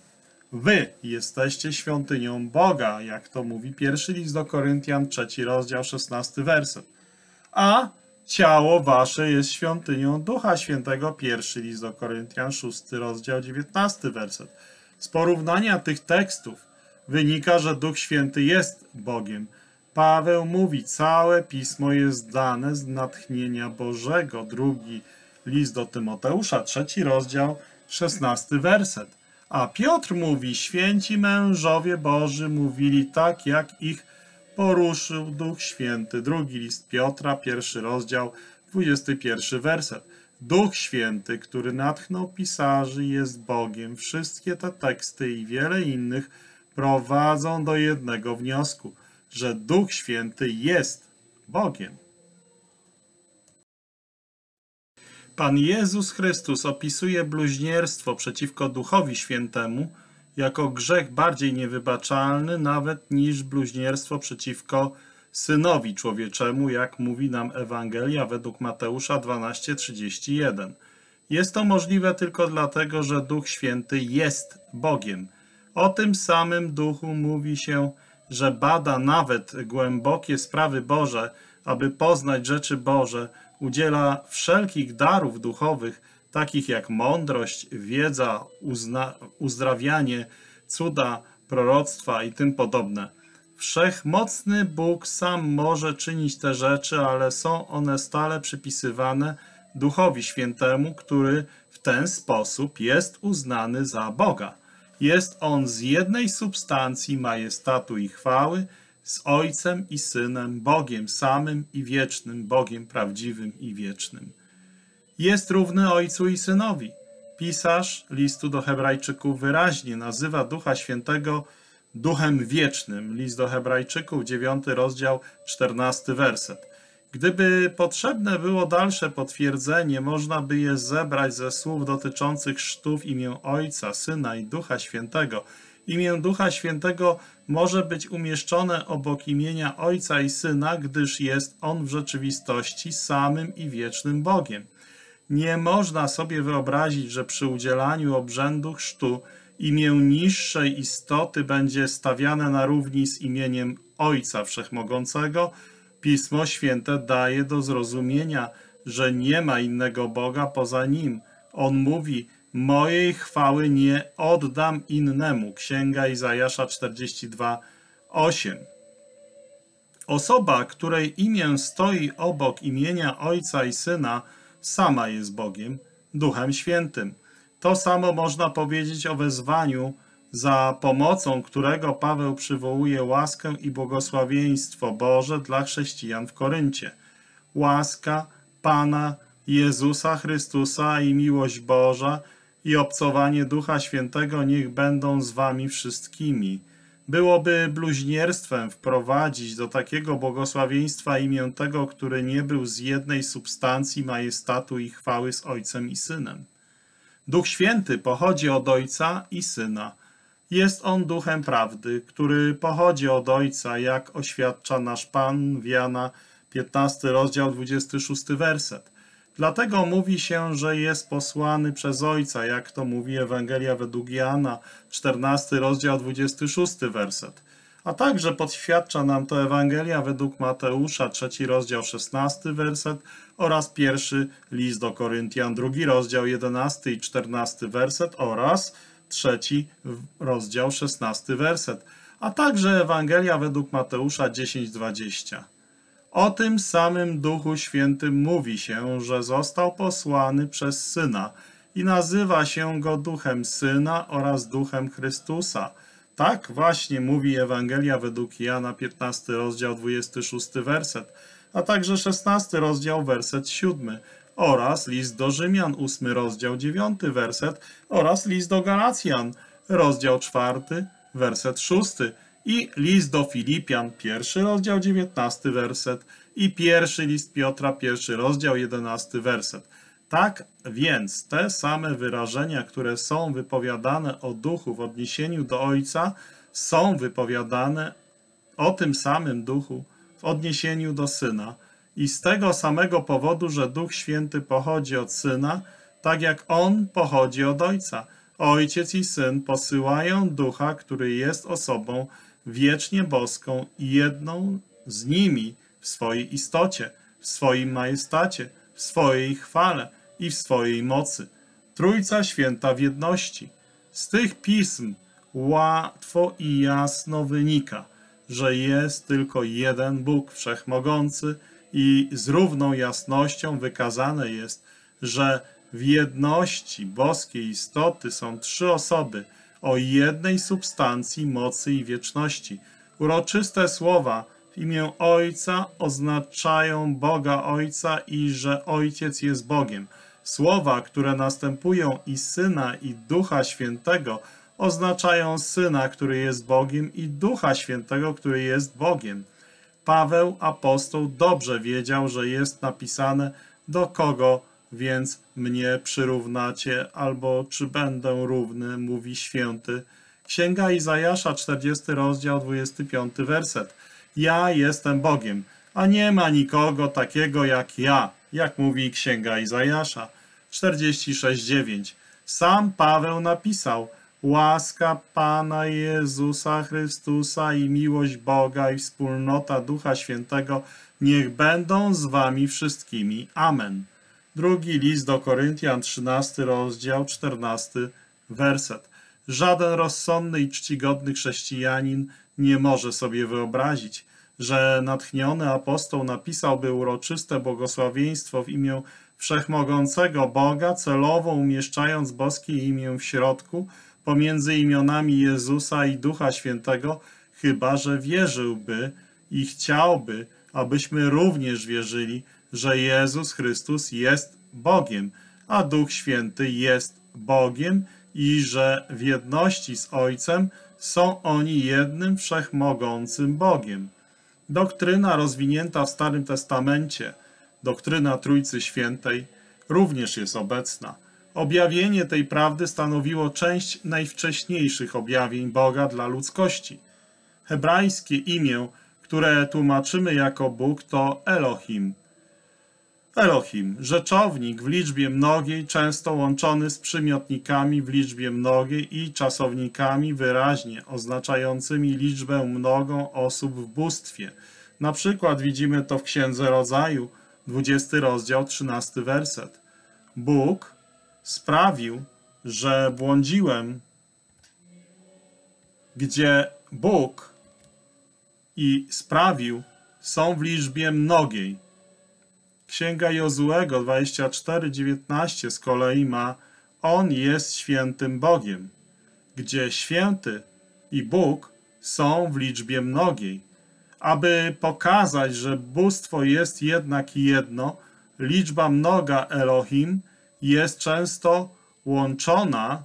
Wy jesteście świątynią Boga, jak to mówi pierwszy list do Koryntian, trzeci rozdział, szesnasty werset. A ciało wasze jest świątynią Ducha Świętego, pierwszy list do Koryntian, szósty rozdział, dziewiętnasty werset. Z porównania tych tekstów wynika, że Duch Święty jest Bogiem. Paweł mówi, całe Pismo jest dane z natchnienia Bożego, drugi list do Tymoteusza, trzeci rozdział, szesnasty werset. A Piotr mówi, święci mężowie Boży mówili tak, jak ich poruszył Duch Święty. Drugi list Piotra, pierwszy rozdział, dwudziesty pierwszy werset. Duch Święty, który natchnął pisarzy, jest Bogiem. Wszystkie te teksty i wiele innych prowadzą do jednego wniosku, że Duch Święty jest Bogiem. Pan Jezus Chrystus opisuje bluźnierstwo przeciwko Duchowi Świętemu jako grzech bardziej niewybaczalny nawet niż bluźnierstwo przeciwko Synowi Człowieczemu, jak mówi nam Ewangelia według Mateusza dwanaście, trzydzieści jeden. Jest to możliwe tylko dlatego, że Duch Święty jest Bogiem. O tym samym Duchu mówi się, że bada nawet głębokie sprawy Boże, aby poznać rzeczy Boże, udziela wszelkich darów duchowych, takich jak mądrość, wiedza, uzdrawianie, cuda, proroctwa i tym podobne. Wszechmocny Bóg sam może czynić te rzeczy, ale są one stale przypisywane Duchowi Świętemu, który w ten sposób jest uznany za Boga. Jest on z jednej substancji majestatu i chwały, z Ojcem i Synem, Bogiem samym i wiecznym, Bogiem prawdziwym i wiecznym. Jest równy Ojcu i Synowi. Pisarz listu do Hebrajczyków wyraźnie nazywa Ducha Świętego Duchem Wiecznym. List do Hebrajczyków, dziewiąty rozdział, czternasty werset. Gdyby potrzebne było dalsze potwierdzenie, można by je zebrać ze słów dotyczących chrztu w imię Ojca, Syna i Ducha Świętego. Imię Ducha Świętego może być umieszczone obok imienia Ojca i Syna, gdyż jest On w rzeczywistości samym i wiecznym Bogiem. Nie można sobie wyobrazić, że przy udzielaniu obrzędu chrztu imię niższej istoty będzie stawiane na równi z imieniem Ojca Wszechmogącego. Pismo Święte daje do zrozumienia, że nie ma innego Boga poza Nim. On mówi, mojej chwały nie oddam innemu. Księga Izajasza czterdziesty drugi, ósmy. Osoba, której imię stoi obok imienia Ojca i Syna, sama jest Bogiem, Duchem Świętym. To samo można powiedzieć o wezwaniu, za pomocą którego Paweł przywołuje łaskę i błogosławieństwo Boże dla chrześcijan w Koryncie. Łaska Pana Jezusa Chrystusa i miłość Boża i obcowanie Ducha Świętego niech będą z wami wszystkimi. Byłoby bluźnierstwem wprowadzić do takiego błogosławieństwa imię tego, który nie był z jednej substancji majestatu i chwały z Ojcem i Synem. Duch Święty pochodzi od Ojca i Syna. Jest On Duchem Prawdy, który pochodzi od Ojca, jak oświadcza nasz Pan w Jana piętnasty rozdział, dwudziesty szósty werset. Dlatego mówi się, że jest posłany przez Ojca, jak to mówi Ewangelia według Jana, czternasty rozdział, dwudziesty szósty werset. A także podświadcza nam to Ewangelia według Mateusza, trzeci rozdział, szesnasty werset oraz pierwszy list do Koryntian, drugi rozdział, jedenasty i czternasty werset oraz trzeci rozdział, szesnasty werset. A także Ewangelia według Mateusza dziesięć, dwadzieścia. O tym samym Duchu Świętym mówi się, że został posłany przez Syna i nazywa się go Duchem Syna oraz Duchem Chrystusa. Tak właśnie mówi Ewangelia według Jana piętnasty rozdział, dwudziesty szósty werset, a także szesnasty rozdział, werset siódmy oraz list do Rzymian, ósmy rozdział, dziewiąty werset, oraz list do Galacjan, rozdział czwarty, werset szósty i list do Filipian, pierwszy rozdział, dziewiętnasty werset i pierwszy list Piotra, pierwszy rozdział, jedenasty werset. Tak więc te same wyrażenia, które są wypowiadane o duchu w odniesieniu do Ojca, są wypowiadane o tym samym duchu w odniesieniu do Syna. I z tego samego powodu, że Duch Święty pochodzi od Syna, tak jak On pochodzi od Ojca. Ojciec i Syn posyłają Ducha, który jest osobą wiecznie boską i jedną z nimi w swojej istocie, w swoim majestacie, w swojej chwale i w swojej mocy. Trójca Święta w jedności. Z tych pism łatwo i jasno wynika, że jest tylko jeden Bóg Wszechmogący i z równą jasnością wykazane jest, że w jedności boskiej istoty są trzy osoby o jednej substancji, mocy i wieczności. Uroczyste słowa w imię Ojca oznaczają Boga Ojca i że Ojciec jest Bogiem. Słowa, które następują i Syna, i Ducha Świętego, oznaczają Syna, który jest Bogiem, i Ducha Świętego, który jest Bogiem. Paweł, apostoł, dobrze wiedział, że jest napisane, do kogo więc mnie przyrównacie, albo czy będę równy, mówi święty. Księga Izajasza, czterdziesty rozdział, dwudziesty piąty werset. Ja jestem Bogiem, a nie ma nikogo takiego jak ja, jak mówi Księga Izajasza, czterdzieści sześć, dziewięć. Sam Paweł napisał, łaska Pana Jezusa Chrystusa i miłość Boga i wspólnota Ducha Świętego niech będą z wami wszystkimi. Amen. Drugi list do Koryntian, trzynasty rozdział, czternasty werset. Żaden rozsądny i czcigodny chrześcijanin nie może sobie wyobrazić, że natchniony apostoł napisałby uroczyste błogosławieństwo w imię Wszechmogącego Boga, celowo umieszczając boskie imię w środku, pomiędzy imionami Jezusa i Ducha Świętego, chyba że wierzyłby i chciałby, abyśmy również wierzyli, że Jezus Chrystus jest Bogiem, a Duch Święty jest Bogiem i że w jedności z Ojcem są oni jednym wszechmogącym Bogiem. Doktryna rozwinięta w Starym Testamencie, doktryna Trójcy Świętej, również jest obecna. Objawienie tej prawdy stanowiło część najwcześniejszych objawień Boga dla ludzkości. Hebrajskie imię, które tłumaczymy jako Bóg, to Elohim. Elohim, rzeczownik w liczbie mnogiej, często łączony z przymiotnikami w liczbie mnogiej i czasownikami wyraźnie oznaczającymi liczbę mnogą osób w bóstwie. Na przykład widzimy to w Księdze Rodzaju, dwudziesty rozdział, trzynasty werset. Bóg sprawił, że błądziłem, gdzie Bóg i sprawił są w liczbie mnogiej. Księga Jozuego dwudziesty czwarty, dziewiętnasty z kolei ma On jest świętym Bogiem, gdzie święty i Bóg są w liczbie mnogiej. Aby pokazać, że bóstwo jest jednak jedno, liczba mnoga Elohim jest często łączona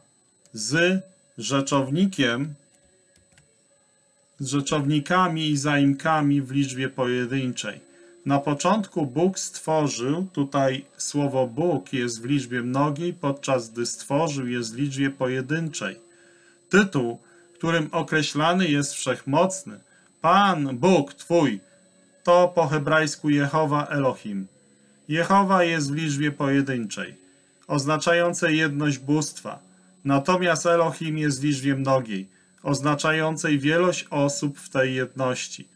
z rzeczownikiem, z rzeczownikami i zaimkami w liczbie pojedynczej. Na początku Bóg stworzył, tutaj słowo Bóg jest w liczbie mnogiej, podczas gdy stworzył jest w liczbie pojedynczej. Tytuł, którym określany jest wszechmocny, Pan Bóg Twój, to po hebrajsku Jehowa Elohim. Jehowa jest w liczbie pojedynczej, oznaczającej jedność bóstwa, natomiast Elohim jest w liczbie mnogiej, oznaczającej wielość osób w tej jedności.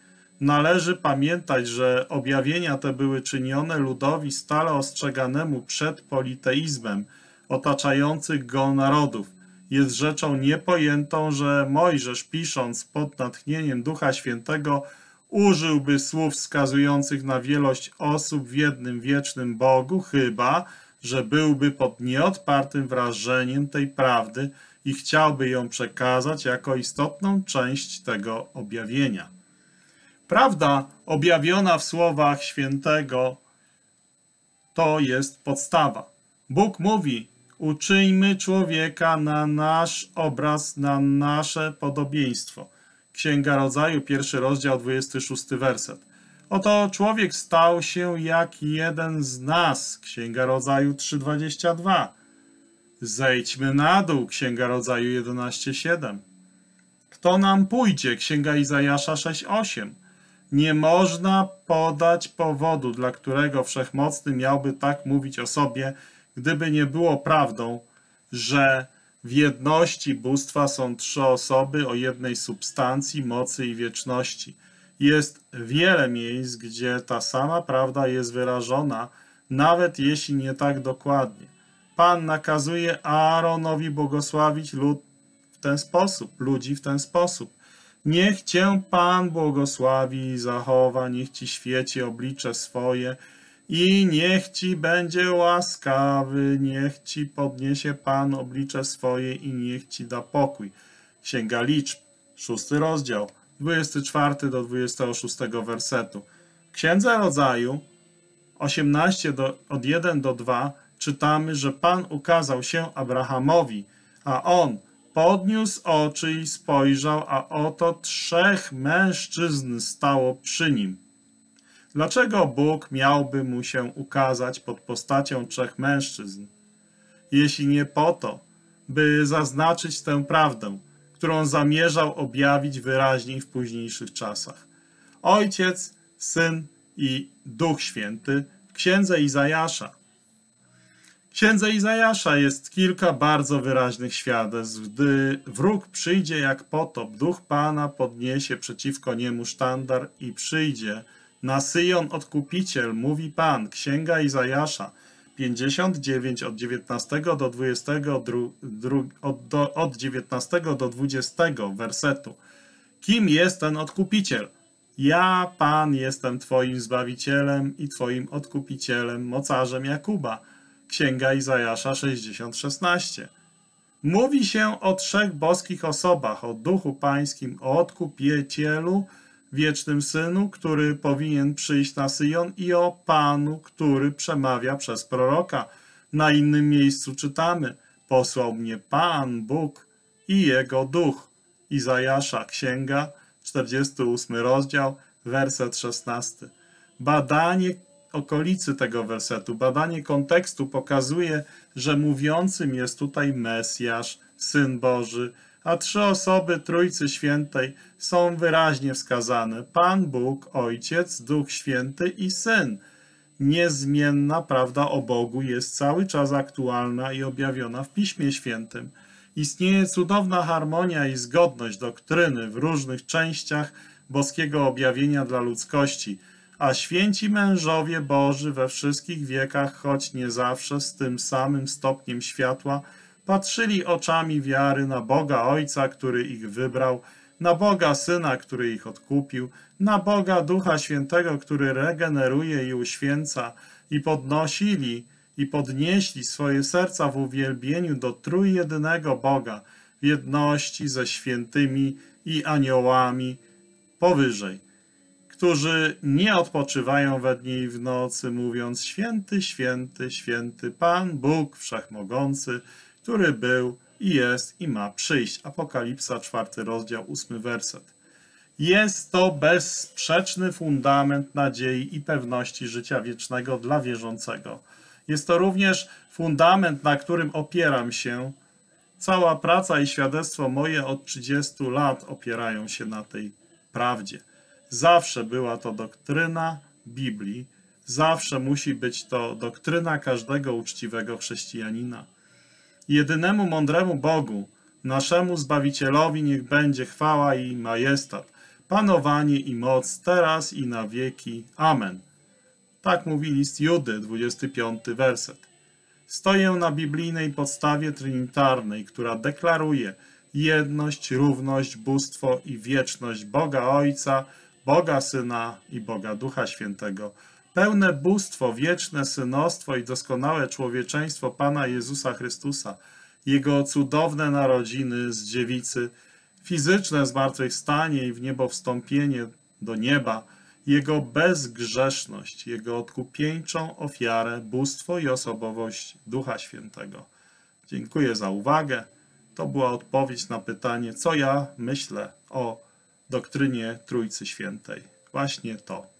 Należy pamiętać, że objawienia te były czynione ludowi stale ostrzeganemu przed politeizmem otaczających go narodów. Jest rzeczą niepojętą, że Mojżesz, pisząc pod natchnieniem Ducha Świętego, użyłby słów wskazujących na wielość osób w jednym wiecznym Bogu, chyba że byłby pod nieodpartym wrażeniem tej prawdy i chciałby ją przekazać jako istotną część tego objawienia. Prawda objawiona w słowach świętego To jest podstawa. Bóg mówi, uczyjmy człowieka na nasz obraz, na nasze podobieństwo. Księga Rodzaju, pierwszy rozdział, dwudziesty szósty werset. Oto człowiek stał się jak jeden z nas. Księga Rodzaju trzy, dwadzieścia dwa. Zejdźmy na dół. Księga Rodzaju jedenaście, siedem. Kto nam pójdzie? Księga Izajasza sześć, osiem. Nie można podać powodu, dla którego Wszechmocny miałby tak mówić o sobie, gdyby nie było prawdą, że w jedności bóstwa są trzy osoby o jednej substancji, mocy i wieczności. Jest wiele miejsc, gdzie ta sama prawda jest wyrażona, nawet jeśli nie tak dokładnie. Pan nakazuje Aaronowi błogosławić lud w ten sposób, ludzi w ten sposób. Niech Cię Pan błogosławi i zachowa, niech Ci świeci oblicze swoje i niech Ci będzie łaskawy, niech Ci podniesie Pan oblicze swoje i niech Ci da pokój. Księga Liczb, szósty rozdział, dwudziesty czwarty do dwudziestego szóstego wersetu. W Księdze Rodzaju osiemnaście, od pierwszego do drugiego czytamy, że Pan ukazał się Abrahamowi, a on podniósł oczy i spojrzał, a oto trzech mężczyzn stało przy nim. Dlaczego Bóg miałby mu się ukazać pod postacią trzech mężczyzn, jeśli nie po to, by zaznaczyć tę prawdę, którą zamierzał objawić wyraźniej w późniejszych czasach? Ojciec, Syn i Duch Święty w Księdze Izajasza. W Księdze Izajasza jest kilka bardzo wyraźnych świadectw. Gdy wróg przyjdzie jak potop, Duch Pana podniesie przeciwko niemu sztandar i przyjdzie na Syjon Odkupiciel, mówi Pan. Księga Izajasza pięćdziesiąt dziewięć, od dziewiętnastego do dwudziestego, od dziewiętnastego do dwudziestego wersetu. Kim jest ten Odkupiciel? Ja, Pan, jestem Twoim Zbawicielem i Twoim Odkupicielem, mocarzem Jakuba. Księga Izajasza sześćdziesiąt, szesnaście. Mówi się o trzech boskich osobach, o Duchu Pańskim, o Odkupicielu, Wiecznym Synu, który powinien przyjść na Syjon, i o Panu, który przemawia przez proroka. Na innym miejscu czytamy, posłał mnie Pan Bóg i Jego Duch. Izajasza, Księga, czterdziesty ósmy rozdział, werset szesnasty. Badanie okolicy tego wersetu, badanie kontekstu pokazuje, że mówiącym jest tutaj Mesjasz, Syn Boży, a trzy osoby Trójcy Świętej są wyraźnie wskazane. Pan Bóg, Ojciec, Duch Święty i Syn. Niezmienna prawda o Bogu jest cały czas aktualna i objawiona w Piśmie Świętym. Istnieje cudowna harmonia i zgodność doktryny w różnych częściach boskiego objawienia dla ludzkości, a święci mężowie Boży we wszystkich wiekach, choć nie zawsze z tym samym stopniem światła, patrzyli oczami wiary na Boga Ojca, który ich wybrał, na Boga Syna, który ich odkupił, na Boga Ducha Świętego, który regeneruje i uświęca, i podnosili i podnieśli swoje serca w uwielbieniu do trójjedynego Boga, w jedności ze świętymi i aniołami powyżej, którzy nie odpoczywają we dnie i w nocy, mówiąc: święty, święty, święty Pan Bóg Wszechmogący, który był i jest i ma przyjść. Apokalipsa, czwarty rozdział, ósmy werset. Jest to bezsprzeczny fundament nadziei i pewności życia wiecznego dla wierzącego. Jest to również fundament, na którym opieram się. Cała praca i świadectwo moje od trzydziestu lat opierają się na tej prawdzie. Zawsze była to doktryna Biblii. Zawsze musi być to doktryna każdego uczciwego chrześcijanina. Jedynemu mądremu Bogu, naszemu Zbawicielowi, niech będzie chwała i majestat, panowanie i moc, teraz i na wieki. Amen. Tak mówi list Judy, dwudziesty piąty werset. Stoję na biblijnej podstawie trynitarnej, która deklaruje jedność, równość, bóstwo i wieczność Boga Ojca, Boga Syna i Boga Ducha Świętego. Pełne bóstwo, wieczne synostwo i doskonałe człowieczeństwo Pana Jezusa Chrystusa, Jego cudowne narodziny z dziewicy, fizyczne zmartwychwstanie i w niebo wstąpienie do nieba, Jego bezgrzeszność, Jego odkupieńczą ofiarę, bóstwo i osobowość Ducha Świętego. Dziękuję za uwagę. To była odpowiedź na pytanie, co ja myślę o doktrynie Trójcy Świętej. Właśnie to.